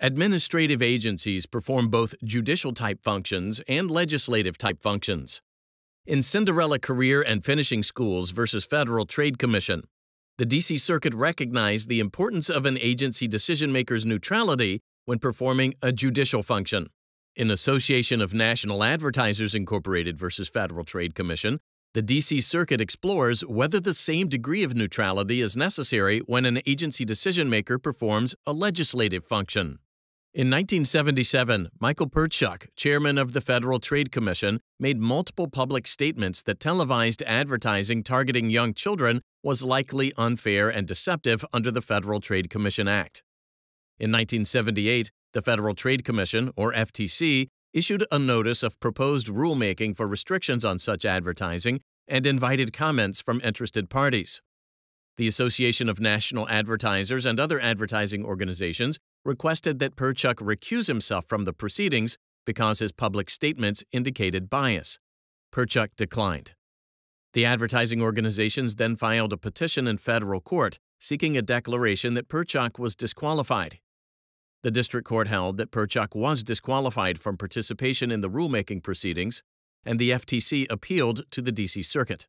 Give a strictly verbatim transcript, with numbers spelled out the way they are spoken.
Administrative agencies perform both judicial-type functions and legislative-type functions. In Cinderella Career and Finishing Schools versus Federal Trade Commission, the D C Circuit recognized the importance of an agency decision-maker's neutrality when performing a judicial function. In Association of National Advertisers, Incorporated versus Federal Trade Commission, the D C Circuit explores whether the same degree of neutrality is necessary when an agency decision-maker performs a legislative function. In nineteen seventy-seven, Michael Pertschuk, chairman of the Federal Trade Commission, made multiple public statements that televised advertising targeting young children was likely unfair and deceptive under the Federal Trade Commission Act. In nineteen seventy-eight, the Federal Trade Commission, or F T C, issued a notice of proposed rulemaking for restrictions on such advertising and invited comments from interested parties. The Association of National Advertisers and other advertising organizations requested that Pertschuk recuse himself from the proceedings because his public statements indicated bias. Pertschuk declined. The advertising organizations then filed a petition in federal court seeking a declaration that Pertschuk was disqualified. The district court held that Pertschuk was disqualified from participation in the rulemaking proceedings, and the F T C appealed to the D C Circuit.